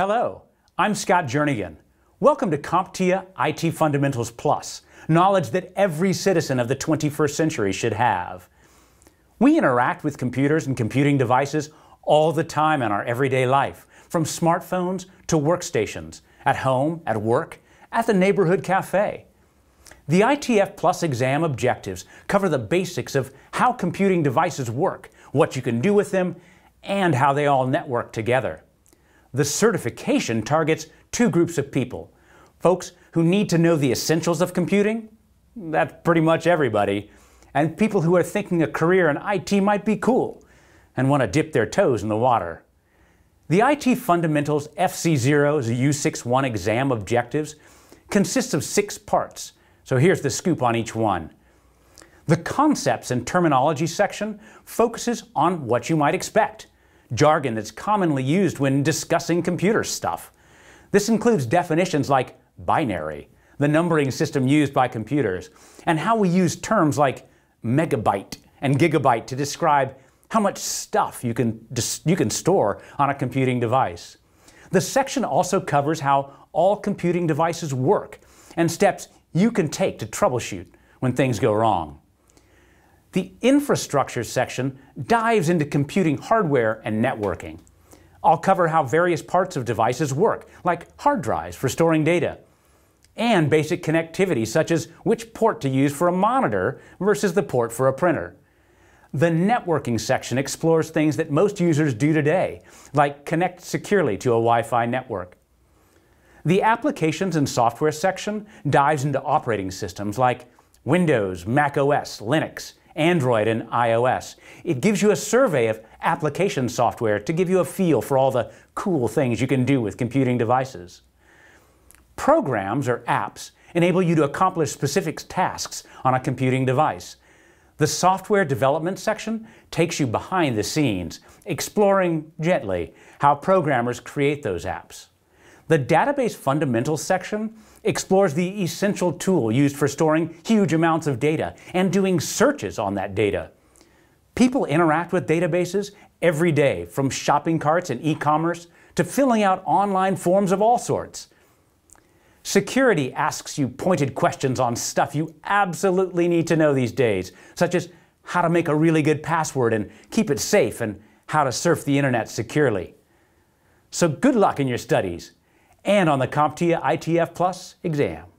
Hello, I'm Scott Jernigan. Welcome to CompTIA IT Fundamentals Plus, knowledge that every citizen of the 21st century should have. We interact with computers and computing devices all the time in our everyday life, from smartphones to workstations, at home, at work, at the neighborhood cafe. The ITF Plus exam objectives cover the basics of how computing devices work, what you can do with them, and how they all network together. The certification targets two groups of people: folks who need to know the essentials of computing, that's pretty much everybody, and people who are thinking a career in IT might be cool and want to dip their toes in the water. The IT Fundamentals FC0-U61 exam objectives consists of 6 parts, so here's the scoop on each one. The concepts and terminology section focuses on what you might expect, jargon that's commonly used when discussing computer stuff. This includes definitions like binary, the numbering system used by computers, and how we use terms like megabyte and gigabyte to describe how much stuff you can store on a computing device. The section also covers how all computing devices work and steps you can take to troubleshoot when things go wrong. The infrastructure section dives into computing hardware and networking. I'll cover how various parts of devices work, like hard drives for storing data, and basic connectivity such as which port to use for a monitor versus the port for a printer. The networking section explores things that most users do today, like connect securely to a Wi-Fi network. The applications and software section dives into operating systems like Windows, Mac OS, Linux, Android, and iOS. It gives you a survey of application software to give you a feel for all the cool things you can do with computing devices. Programs, or apps, enable you to accomplish specific tasks on a computing device. The software development section takes you behind the scenes, exploring gently how programmers create those apps. The database fundamentals section explores the essential tool used for storing huge amounts of data and doing searches on that data. People interact with databases every day, from shopping carts and e-commerce to filling out online forms of all sorts. Security asks you pointed questions on stuff you absolutely need to know these days, such as how to make a really good password and keep it safe, and how to surf the internet securely. So good luck in your studies and on the CompTIA ITF Plus exam.